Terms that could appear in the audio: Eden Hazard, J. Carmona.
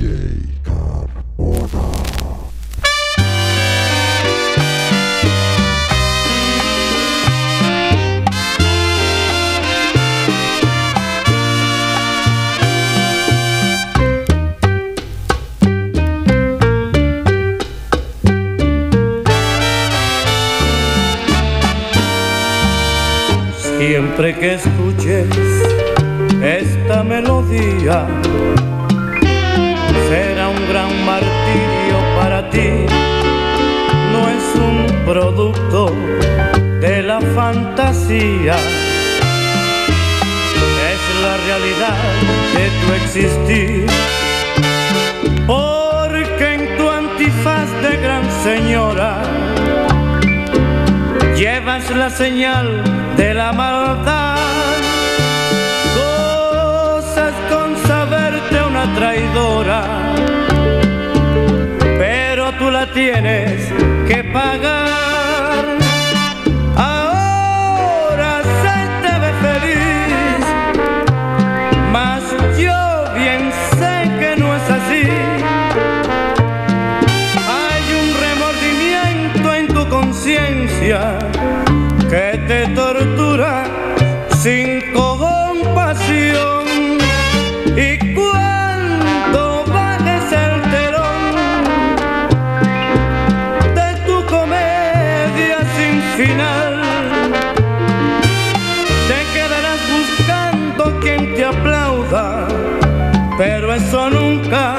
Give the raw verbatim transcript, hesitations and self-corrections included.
J. Carmona. Siempre que escuches esta melodía, será un gran martirio para ti. No es un producto de la fantasía, es la realidad de tu existir. Porque en tu antifaz de gran señora llevas la señal de la maldad. Gozas con saberte una traidora, pero tú la tienes que pagar. Ahora se te ve feliz, mas yo bien sé que no es así. Hay un remordimiento en tu conciencia que te tortura sin compasión, y cuando bajes el telón de tu comedia sin final, te quedarás buscando quien te aplauda, pero eso nunca